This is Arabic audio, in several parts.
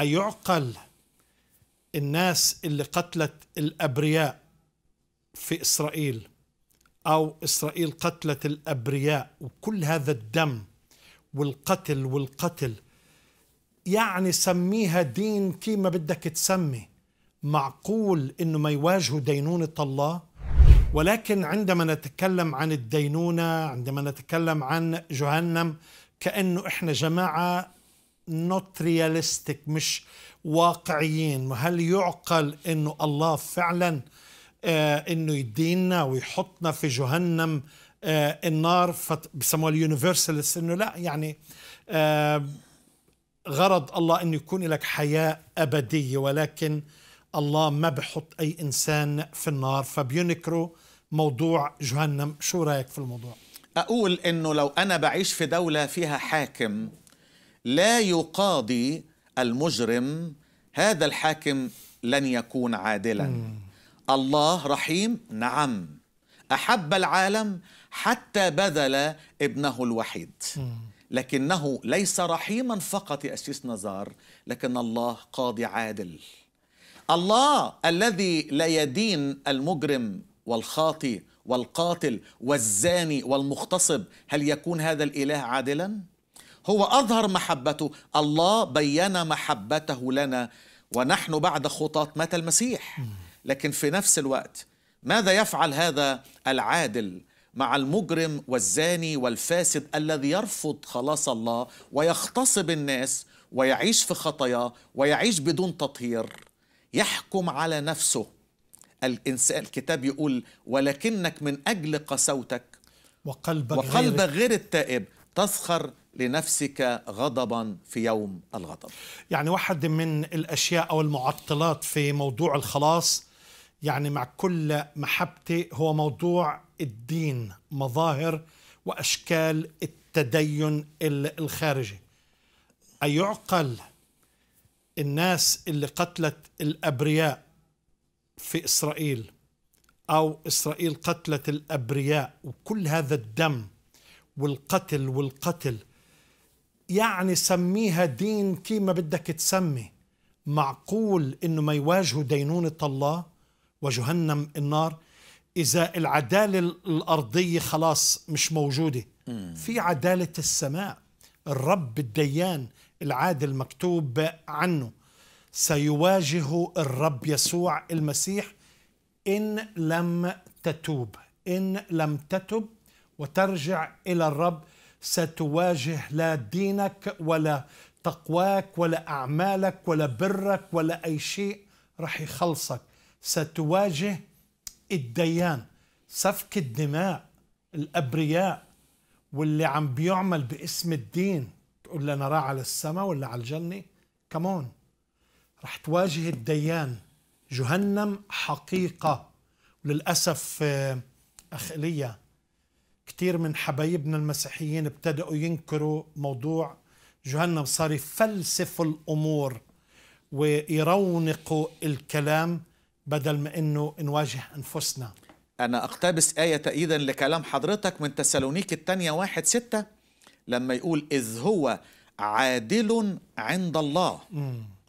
أيعقل الناس اللي قتلت الأبرياء في إسرائيل أو إسرائيل قتلت الأبرياء وكل هذا الدم والقتل والقتل، يعني سميها دين كيما بدك تسمي، معقول إنه ما يواجهوا دينونة الله؟ ولكن عندما نتكلم عن الدينونة، عندما نتكلم عن جهنم، كأنه إحنا جماعة not realistic، مش واقعيين. وهل يعقل إنه الله فعلا إنه يديننا ويحطنا في جهنم النار بسموها اليونيفرساليست، إنه لا، يعني غرض الله إنه يكون لك حياة أبدية، ولكن الله ما بحط أي إنسان في النار، فبينكروا موضوع جهنم. شو رأيك في الموضوع؟ أقول إنه لو أنا بعيش في دولة فيها حاكم لا يقاضي المجرم، هذا الحاكم لن يكون عادلا. الله رحيم، نعم، أحب العالم حتى بذل ابنه الوحيد، لكنه ليس رحيما فقط يا أسيس نزار، لكن الله قاضي عادل. الله الذي لا يدين المجرم والخاطئ والقاتل والزاني والمغتصب، هل يكون هذا الإله عادلا؟ هو أظهر محبته، الله بيّن محبته لنا، ونحن بعد خطاة مات المسيح. لكن في نفس الوقت ماذا يفعل هذا العادل مع المجرم والزاني والفاسد الذي يرفض خلاص الله ويغتصب الناس ويعيش في خطاياه ويعيش بدون تطهير؟ يحكم على نفسه. الإنسان الكتاب يقول: ولكنك من أجل قسوتك وقلب غير التائب تسخر لنفسك غضبا في يوم الغضب. يعني واحد من الأشياء أو المعطلات في موضوع الخلاص، يعني مع كل محبتي، هو موضوع الدين، مظاهر وأشكال التدين الخارجي. أيعقل الناس اللي قتلت الأبرياء في إسرائيل أو إسرائيل قتلت الأبرياء وكل هذا الدم والقتل والقتل، يعني سميها دين كيما بدك تسمي، معقول إنه ما يواجهوا دينونة الله وجهنم النار؟ إذا العدالة الأرضية خلاص مش موجودة، في عدالة السماء، الرب الديان العادل مكتوب عنه سيواجه الرب يسوع المسيح إن لم تتوب. إن لم تتب وترجع إلى الرب ستواجه لا دينك ولا تقواك ولا أعمالك ولا برك ولا أي شيء رح يخلصك، ستواجه الديان، سفك الدماء، الأبرياء واللي عم بيعمل باسم الدين. تقول لي نراه على السماء ولا على الجنة؟ كمان رح تواجه الديان. جهنم حقيقة، وللأسف أخ إيليا كتير من حبايبنا المسيحيين ابتدأوا ينكروا موضوع جهنم، صار يفلسفوا الأمور ويرونقوا الكلام بدل ما إنه نواجه أنفسنا. أنا أقتبس آية تأييدا لكلام حضرتك من تسالونيكي الثانية 1:6 لما يقول: إذ هو عادل عند الله،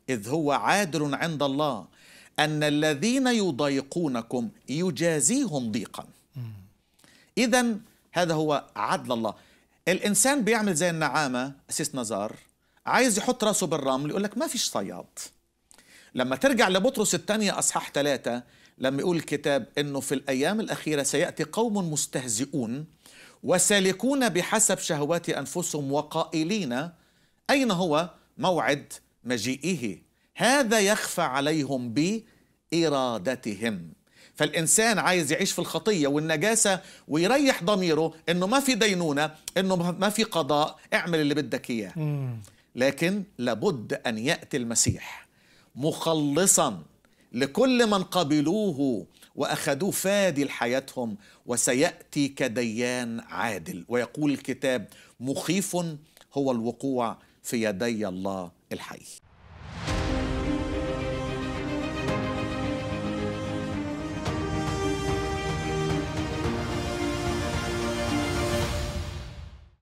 إذ هو عادل عند الله أن الذين يضايقونكم يجازيهم ضيقا. إذن هذا هو عدل الله. الإنسان بيعمل زي النعامة أسيس نزار، عايز يحط راسه بالرمل يقول لك ما فيش صياد. لما ترجع لبطرس الثانية 2:3 لما يقول الكتاب إنه في الأيام الأخيرة سيأتي قوم مستهزئون وسالكون بحسب شهوات أنفسهم وقائلين أين هو موعد مجيئه، هذا يخفى عليهم بإرادتهم. فالإنسان عايز يعيش في الخطية والنجاسة ويريح ضميره إنه ما في دينونة، إنه ما في قضاء، اعمل اللي بدك إياه. لكن لابد أن يأتي المسيح مخلصا لكل من قبلوه وأخذوه فادي لحياتهم، وسيأتي كديان عادل. ويقول الكتاب: مخيف هو الوقوع في يدي الله الحي.